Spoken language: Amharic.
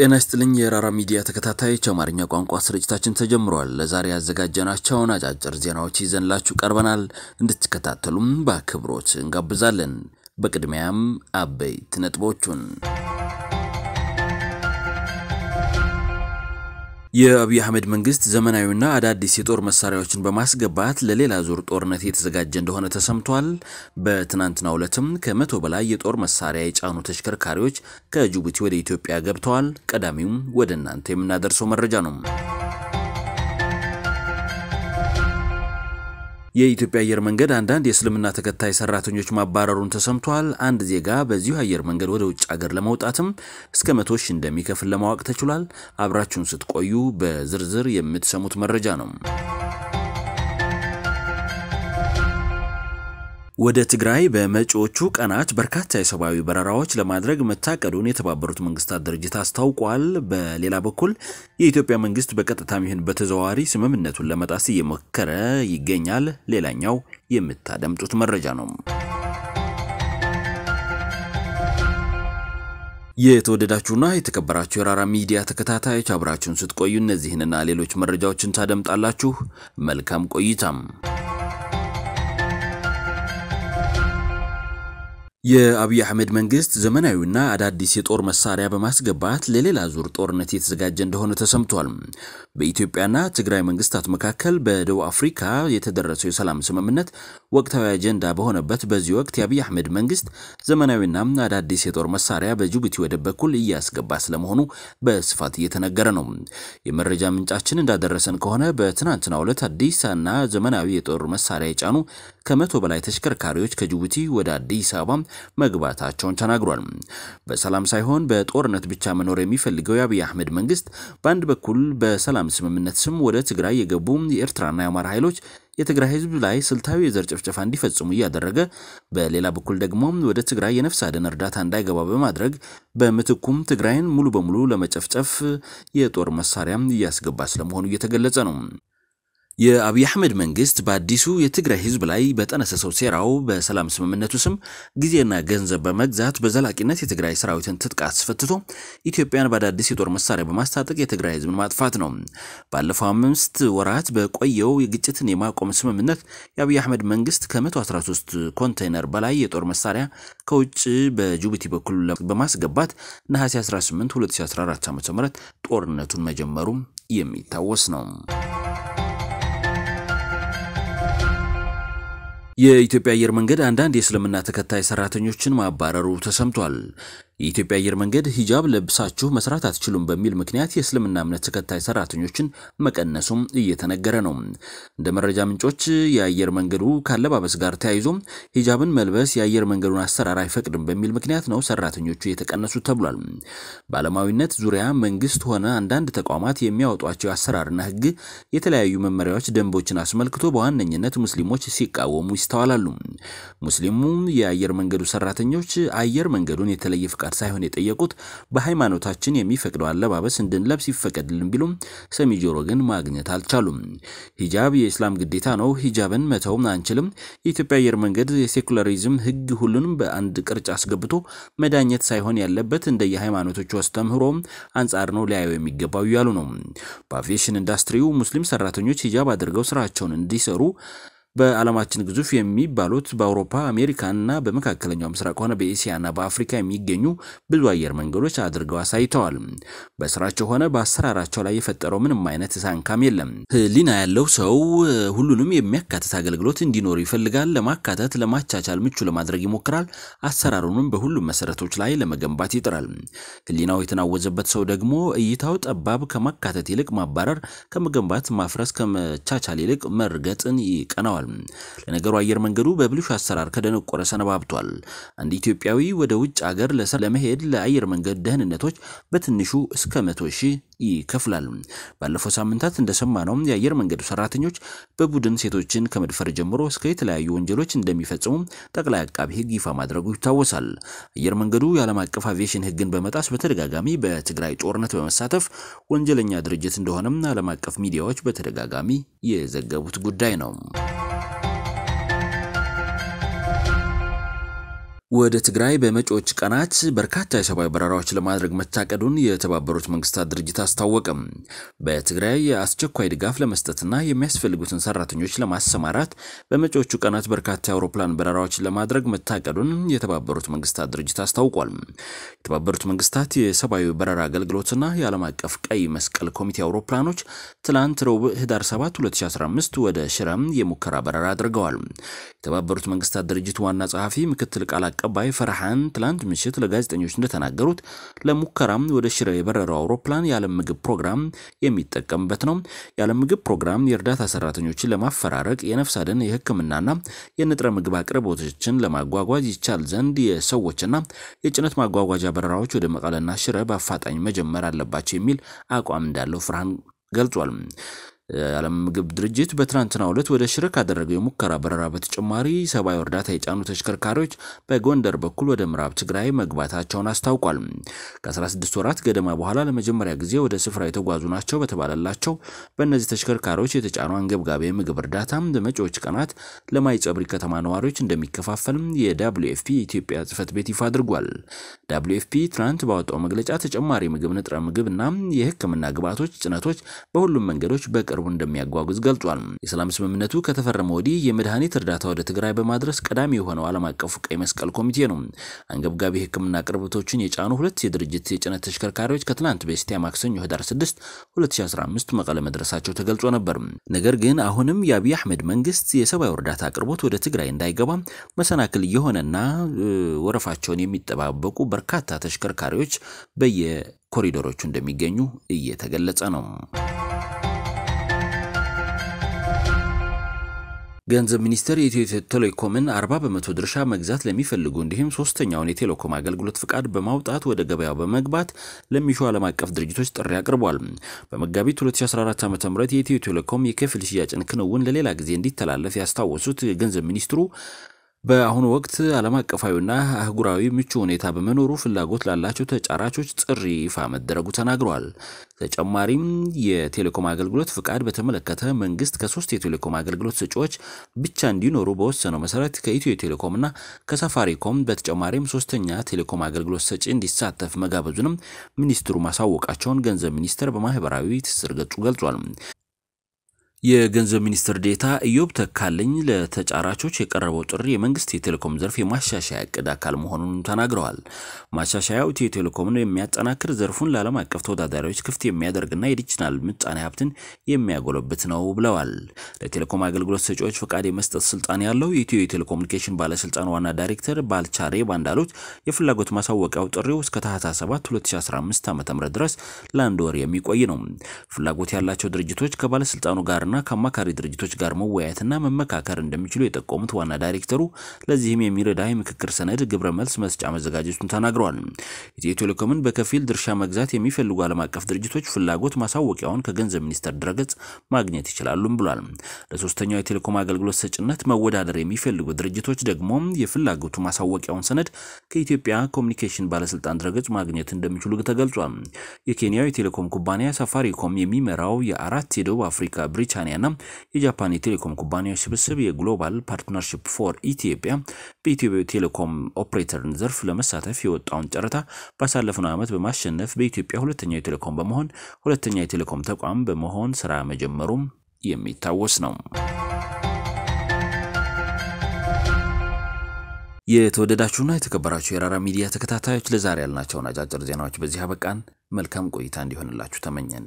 ጤና ይስጥልኝ የራራ ሚዲያ ተከታታዮች አማርኛ ቋንቋ ስርጭታችን ተጀምሯል ለዛሬ ያዘጋጀናቸውን አጫጭር ዜናዎች ይዘንላችሁ ቀርበናል እንድትከታተሉም በአክብሮት እንጋብዛለን በቅድሚያም አበይት ነጥቦችን የአብይ አህመድ መንግስት ዘመናዊና አዳዲስ የጦር መሳሪያዎችን በማስገባት ለሌላ ዙር ጦርነት እየተዘጋጀ እንደሆነ ተሰምቷል በትናንትናው ዕለትም ከ100 በላይ የጦር መሳሪያ የጫኑ ተሽከርካሪዎች ከጅቡቲ ወደ ኢትዮጵያ ገብተዋል ቀዳሚው ወደ እናንተ የምናደርሰው መረጃ ነው የኢትዮጵያ አየር መንገድ አንዳንድ የስልምና ተከታይ ሰራተኞች ማባረሩን ተሰምቷል አንድ ዜጋ በዚሁ አየር መንገድ ወደ ውጭ ሀገር ለመውጣትም እስከ 100 ሺህ እንደሚከፍል ለማወቅ ተችሏል አብራችሁን ስትቆዩ በዝርዝር የምትሰሙት መረጃ ነው ወደ ትግራይ በመጪዎቹ ቀናት በርካታ የሰብአዊ በረራዎች ለማድረግ መታቀዱን የተባበሩት መንግስታት ድርጅት አስታውቋል በሌላ በኩል የኢትዮጵያ መንግስት በቀጥታም ይሁን በተዘዋዋሪ ስምምነቱን ለመጣስ እየሞከረ ይገኛል ሌላኛው የምታደምጡት መረጃ ነው የተወደዳችሁና የተከበራችሁ የራራ ሚዲያ ተከታታዮች አብራችሁን ስትቆዩ እነዚህንና ሌሎች መረጃዎችን ታደምጣላችሁ መልካም ቆይታም የአብይ አህመድ መንግስት ዘመናዊና አዳዲስ የጦር መሳሪያ በማስገባት ለሌላ ዙር ጦርነት እየተዘጋጀ እንደሆነ ተሰምቷል በኢትዮጵያና ትግራይ መንግስታት መካከል በደቡብ አፍሪካ የተደረሰው የሰላም ስምምነት ወቅታዊ አጀንዳ በሆነበት በዚህ ወቅት የአብይ አህመድ መንግስት ዘመናዊና አዳዲስ የጦር መሳሪያ በጅቡቲ ወደብ በኩል እያስገባ ስለመሆኑ በስፋት እየተነገረ ነው የመረጃ ምንጫችን እንዳደረሰን ከሆነ በትናንትናው ዕለት አዲስና ዘመናዊ የጦር መሳሪያ የጫኑ ከ100 በላይ ተሽከርካሪዎች ከጅቡቲ ወደ አዲስ አበባ መግባታቸውን ተናግሯል በሰላም ሳይሆን በጦርነት ብቻ መኖር የሚፈልገው የአብይ አህመድ መንግስት በአንድ በኩል በሰላም ስምምነት ስም ወደ ትግራይ የገቡ የኤርትራና የአማራ ኃይሎች የትግራይ ህዝብ ላይ ስልታዊ የዘር ጭፍጨፋ እንዲፈጽሙ ያደረገ በሌላ በኩል ደግሞ ወደ ትግራይ የነፍስ አድን እርዳታ እንዳይገባ በማድረግ በመትኩም ትግራይን ሙሉ በሙሉ ለመጨፍጨፍ የጦር መሳሪያ እያስገባ ስለመሆኑ እየተገለጸ ነው የአብይ አህመድ መንግስት በአዲሱ የትግራይ ህዝብ ላይ በተነሰሰው ሴራው በሰላም ስምምነቱ ስም ጊዜና ገንዘብ በመግዛት በዘላቂነት የትግራይ ሰራዊትን ትጥቅ አስፈትቶ ኢትዮጵያን ባዳዲስ የጦር መሳሪያ በማስታጠቅ የትግራይ ህዝብን ማጥፋት ነው ባለፈው 5 ወራት በቆየው የግጭትን የማቆም ስምምነት የአብይ አህመድ መንግስት ከ113 ኮንቴይነር በላይ የጦር መሳሪያ ከውጭ በጅቡቲ በኩል በማስገባት ነሐሴ 18 2014 ዓ.ም ጦርነቱን መጀመሩ የሚታወስ ነው የኢትዮጵያ አየር መንገድ አንዳንድ የስልምና ተከታይ ሰራተኞችን ማባረሩ ተሰምቷል የኢትዮጵያ አየር መንገድ ሂጃብ ለብሳችሁ መስራት አትችሉም በሚል ምክንያት የእስልምና እምነት ተከታይ ሰራተኞችን መቀነሱም እየተነገረ ነው እንደመረጃ ምንጮች የአየር መንገዱ ካለባበስ ጋር ተያይዞ ሂጃብን መልበስ የአየር መንገዱን አሰራር አይፈቅድም በሚል ምክንያት ነው ሰራተኞቹ የተቀነሱ ተብሏል ባለማዊነት ዙሪያ መንግስት ሆነ አንዳንድ ተቋማት የሚያወጧቸው አሰራርና ህግ የተለያዩ መመሪያዎች ደንቦችን አስመልክቶ በዋነኝነት ሙስሊሞች ሲቃወሙ ይስተዋላሉ ሙስሊሙ የአየር መንገዱ ሰራተኞች አየር መንገዱን የተለየ ሳይሆን የጠየቁት በሃይማኖታችን የሚፈቅደው አለባበስ እንድንለብስ ይፈቀድልን ቢሉም ሰሚ ጆሮ ግን ማግኘት አልቻሉም ሂጃብ የእስላም ግዴታ ነው ሂጃብን መተው አንችልም የኢትዮጵያ አየር መንገድ የሴኩላሪዝም ህግ ሁሉንም በአንድ ቅርጫ አስገብቶ መዳኘት ሳይሆን ያለበት እንደየሃይማኖቶች አስተምህሮ አንጻር ነው ሊያዩ የሚገባው ያሉ ነው በአቪዬሽን ኢንዱስትሪው ሙስሊም ሰራተኞች ሂጃብ አድርገው ስራቸውን እንዲሰሩ በአለማችን ግዙፍ የሚባሉት በአውሮፓ አሜሪካና በመካከለኛው ምስራቅ ሆነ በኤሲያና በአፍሪካ የሚገኙ ብዙ አየር መንገዶች አድርገው አሳይተዋል በስራቸው ሆነ በአሰራራቸው ላይ የፈጠረው ምንም አይነት ሳንካም የለም ህሊና ያለው ሰው ሁሉንም የሚያካትት አገልግሎት እንዲኖር ይፈልጋል ለማካተት ለማቻቻል ምቹ ለማድረግ ይሞክራል አሰራሩንም በሁሉም መሰረቶች ላይ ለመገንባት ይጥራል ህሊናው የተናወዘበት ሰው ደግሞ እይታው ጠባብ ከማካተት ይልቅ ማባረር ከመገንባት ማፍረስ ከመቻቻል ይልቅ መርገጥን ይቀናዋል ለነገሩ አየር መንገዱ በብልሹ አሰራር ከደነቆረ ሰነባብቷል አንድ ኢትዮጵያዊ ወደ ውጭ ሀገር ለመሄድ ለአየር መንገድ ደህንነቶች በትንሹ እስከ 100 ሺህ ይከፍላል ባለፈው ሳምንታት እንደሰማነው የአየር መንገዱ ሰራተኞች በቡድን ሴቶችን ከመድፈር ጀምሮ እስከ የተለያዩ ወንጀሎች እንደሚፈጽሙ ጠቅላይ አቃቢ ህግ ይፋ ማድረጉ ይታወሳል አየር መንገዱ የዓለም አቀፍ አቪዬሽን ህግን በመጣስ በተደጋጋሚ በትግራይ ጦርነት በመሳተፍ ወንጀለኛ ድርጅት እንደሆነ ዓለም አቀፍ ሚዲያዎች በተደጋጋሚ የዘገቡት ጉዳይ ነው ወደ ትግራይ በመጪዎች ቀናት በርካታ የሰብአዊ በረራዎች ለማድረግ መታቀዱን የተባበሩት መንግስታት ድርጅት አስታወቀ። በትግራይ አስቸኳይ ድጋፍ ለመስጠትና የሚያስፈልጉትን ሰራተኞች ለማሰማራት በመጪዎቹ ቀናት በርካታ የአውሮፕላን በረራዎች ለማድረግ መታቀዱን የተባበሩት መንግስታት ድርጅት አስታውቋል። የተባበሩት መንግስታት የሰብአዊ በረራ አገልግሎትና የዓለም አቀፍ ቀይ መስቀል ኮሚቴ አውሮፕላኖች ትላንት ረቡዕ ህዳር 7 2015 ወደ ሽራም የሙከራ በረራ አድርገዋል። የተባበሩት መንግስታት ድርጅት ዋና ጸሐፊ ምክትል ቃል ቀባይ ፈርሃን ትላንት ምሽት ለጋዜጠኞች እንደተናገሩት ለሙከራም ወደ ሽሬ የበረረው አውሮፕላን የዓለም ምግብ ፕሮግራም የሚጠቀምበት ነው። የዓለም ምግብ ፕሮግራም የእርዳታ ሰራተኞችን ለማፈራረቅ የነፍስ አድን የህክምናና የንጥረ ምግብ አቅርቦቶችን ለማጓጓዝ ይቻል ዘንድ የሰዎችና የጭነት ማጓጓዣ በረራዎች ወደ መቀለና ሽሬ በአፋጣኝ መጀመር አለባቸው የሚል አቋም እንዳለው ፈርሃን ገልጿል። የዓለም ምግብ ድርጅት በትራንትናው ዕለት ወደ ሽርክ አደረገው ሙከራ በረራ በተጨማሪ ሰብአዊ እርዳታ የጫኑ ተሽከርካሪዎች በጎንደር በኩል ወደ ምዕራብ ትግራይ መግባታቸውን አስታውቋል። ከ16 ወራት ገደማ በኋላ ለመጀመሪያ ጊዜ ወደ ስፍራው የተጓዙ ናቸው በተባለላቸው በእነዚህ ተሽከርካሪዎች የተጫኑ አንገብጋቢ ምግብ እርዳታም በመጪዎች ቀናት ለማይጸብሪ ከተማ ነዋሪዎች እንደሚከፋፈል የWFP ኢትዮጵያ ጽሕፈት ቤት ይፋ አድርጓል። WFP ትራንት ባወጣው መግለጫ ተጨማሪ ምግብ ንጥረ ምግብና የህክምና ግብዓቶች ጭነቶች በሁሉም መንገዶች ቅርቡ እንደሚያጓጉዝ ገልጿል። የሰላም ስምምነቱ ከተፈረመ ወዲህ የመድኃኒት እርዳታ ወደ ትግራይ በማድረስ ቀዳሚ የሆነው ዓለም አቀፉ ቀይ መስቀል ኮሚቴ ነው። አንገብጋቢ ህክምና አቅርቦቶችን የጫኑ ሁለት የድርጅት የጭነት ተሽከርካሪዎች ከትላንት በስቲያ ማክሰኞ ህዳር 6 2015 መቀለ መድረሳቸው ተገልጾ ነበር። ነገር ግን አሁንም የአብይ አህመድ መንግስት የሰብአዊ እርዳታ አቅርቦት ወደ ትግራይ እንዳይገባ መሰናክል የሆነና ወረፋቸውን የሚጠባበቁ በርካታ ተሽከርካሪዎች በየኮሪደሮቹ እንደሚገኙ እየተገለጸ ነው። ገንዘብ ሚኒስቴር የኢትዮ ቴሌኮምን 40% ድርሻ መግዛት ለሚፈልጉ እንዲሁም ሶስተኛውን የቴሌኮም አገልግሎት ፍቃድ በማውጣት ወደ ገበያው በመግባት ለሚሹ ዓለም አቀፍ ድርጅቶች ጥሪ አቅርቧል። በመጋቢት 2014 ዓ.ም የኢትዮ ቴሌኮም የከፊል ሽያጭን ክንውን ለሌላ ጊዜ እንዲተላለፍ ያስታወሱት ገንዘብ ሚኒስትሩ በአሁን ወቅት ዓለም አቀፋዊና አህጉራዊ ምቹ ሁኔታ በመኖሩ ፍላጎት ላላቸው ተጫራቾች ጥሪ ይፋ መደረጉ ተናግሯል። ተጨማሪም የቴሌኮም አገልግሎት ፍቃድ በተመለከተ መንግስት ከ3 የቴሌኮም አገልግሎት ሰጪዎች ብቻ እንዲኖሩ በወሰነው መሰረት ከኢትዮ ቴሌኮምና ከሳፋሪኮም በተጨማሪም ሶስተኛ ቴሌኮም አገልግሎት ሰጪ እንዲሳተፍ መጋበዙንም ሚኒስትሩ ማሳወቃቸውን ገንዘብ ሚኒስቴር በማህበራዊ ትስስር ገጹ ገልጿል። የገንዘብ ሚኒስትር ዴታ ኢዮብ ተካልኝ ለተጫራቾች የቀረበው ጥሪ የመንግስት የቴሌኮም ዘርፍ የማሻሻያ እቅድ አካል መሆኑን ተናግረዋል። ማሻሻያው የቴሌኮምን የሚያጠናክር ዘርፉን ለዓለም አቀፍ ተወዳዳሪዎች ክፍት የሚያደርግና የዲጂታል ምጣኔ ሀብትን የሚያጎለብት ነው ብለዋል። ለቴሌኮም አገልግሎት ሰጪዎች ፍቃድ የመስጠት ስልጣን ያለው የኢትዮ ቴሌኮሙኒኬሽን ባለስልጣን ዋና ዳይሬክተር ባልቻሬ ባንዳሉት የፍላጎት ማሳወቂያው ጥሪው እስከ ታህሳስ 7 2015 ዓ.ም ድረስ ለአንድ ወር የሚቆይ ነው። ፍላጎት ያላቸው ድርጅቶች ከባለስልጣኑ ጋር ከማካሪ ድርጅቶች ጋር መወያየትና መመካከር እንደሚችሉ የተቆሙት ዋና ዳይሬክተሩ ለዚህም የሚረዳ የምክክር ሰነድ ግብረ መልስ መስጫ መዘጋጀቱን ተናግሯል። ኢትዮ ቴሌኮምን በከፊል ድርሻ መግዛት የሚፈልጉ ዓለም አቀፍ ድርጅቶች ፍላጎት ማሳወቂያውን ከገንዘብ ሚኒስቴር ድረገጽ ማግኘት ይችላሉ ብሏል። ለሶስተኛው የቴሌኮም አገልግሎት ሰጪነት መወዳደር የሚፈልጉ ድርጅቶች ደግሞ የፍላጎቱ ማሳወቂያውን ሰነድ ከኢትዮጵያ ኮሙኒኬሽን ባለስልጣን ድረገጽ ማግኘት እንደሚችሉ ተገልጿል። የኬንያ የቴሌኮም ኩባንያ ሳፋሪኮም የሚመራው የ4 የደቡብ አፍሪካ ብሪጅ ቻናና የጃፓን ቴሌኮም ኩባንያዎች ስብስብ የግሎባል ፓርትነርሺፕ ፎር ኢትዮጵያ በኢትዮጵያ ቴሌኮም ኦፕሬተር ዘርፍ ለመሳተፍ የወጣውን ጨረታ ባሳለፈው ዓመት በማሸነፍ በኢትዮጵያ ሁለተኛው ቴሌኮም በመሆን ሁለተኛው ቴሌኮም ተቋም በመሆን ስራ መጀመሩም የሚታወስ ነው። የተወደዳችሁና የተከበራችሁ የራራ ሚዲያ ተከታታዮች ለዛሬ ያልናቸው አጫጭር ዜናዎች በዚህ አበቃን። መልካም ቆይታ እንዲሆንላችሁ ተመኘን።